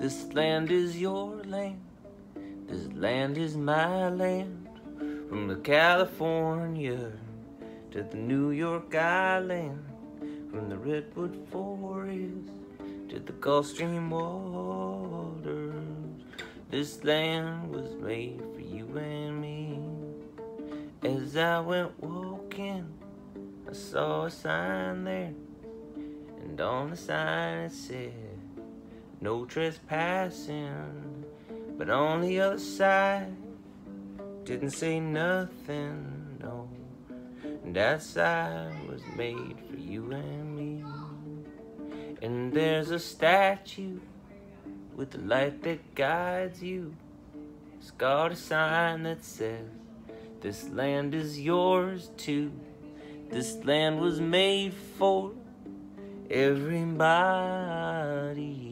This land is your land, this land is my land. From the California to the New York Island, from the Redwood Forest to the Gulf Stream waters, this land was made for you and me. As I went walking, I saw a sign there, and on the sign it said, no trespassing. But on the other side, didn't say nothing, no. And that sign was made for you and me. And there's a statue with the light that guides you. It's got a sign that says, this land is yours too. This land was made for everybody.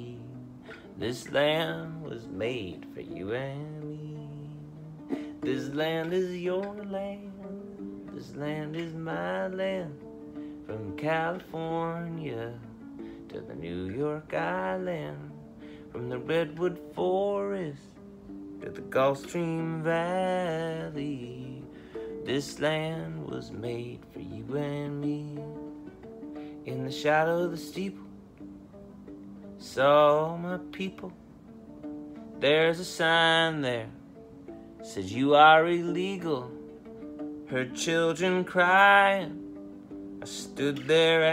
This land was made for you and me. This land is your land, this land is my land. From California to the New York Island, from the Redwood Forest to the Gulf Stream Valley, this land was made for you and me. In the shadow of the steeple, saw my people. There's a sign there, said you are illegal. Heard children crying, I stood there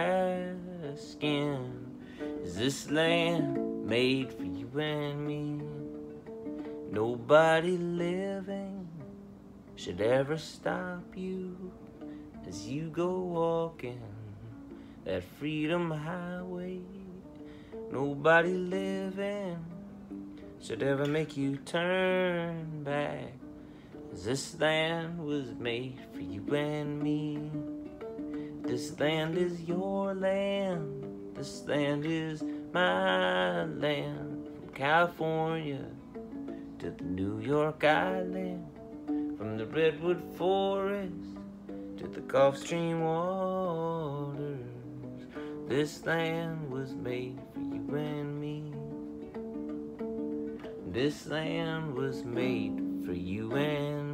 asking, is this land made for you and me? Nobody living should ever stop you as you go walking that freedom highway. Nobody living should ever make you turn back. This land was made for you and me. This land is your land, this land is my land. From California to the New York Island, from the Redwood Forest to the Gulf Stream waters, this land was made for you and me. This land was made for you and me.